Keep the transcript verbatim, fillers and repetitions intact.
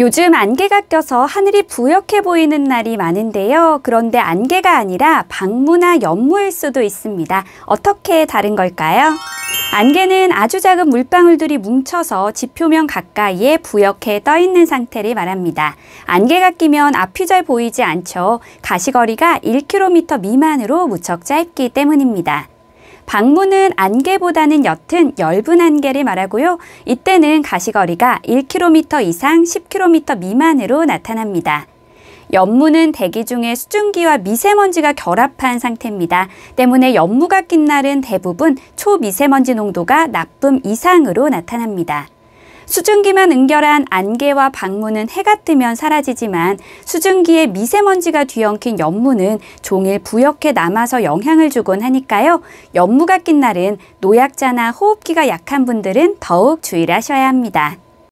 요즘 안개가 껴서 하늘이 부옇게 보이는 날이 많은데요. 그런데 안개가 아니라 방무나 연무일 수도 있습니다. 어떻게 다른 걸까요? 안개는 아주 작은 물방울들이 뭉쳐서 지표면 가까이에 부옇게 떠 있는 상태를 말합니다. 안개가 끼면 앞이 잘 보이지 않죠. 가시거리가 일 킬로미터 미만으로 무척 짧기 때문입니다. 방무는 안개보다는 옅은 엷은 안개를 말하고요. 이때는 가시거리가 일 킬로미터 이상 십 킬로미터 미만으로 나타납니다. 연무는 대기 중에 수증기와 미세먼지가 결합한 상태입니다. 때문에 연무가 낀 날은 대부분 초미세먼지 농도가 나쁨 이상으로 나타납니다. 수증기만 응결한 안개와 방무는 해가 뜨면 사라지지만 수증기에 미세먼지가 뒤엉킨 연무는 종일 부옇게 남아서 영향을 주곤 하니까요. 연무가 낀 날은 노약자나 호흡기가 약한 분들은 더욱 주의를 하셔야 합니다.